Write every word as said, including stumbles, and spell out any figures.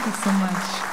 Thank you so much.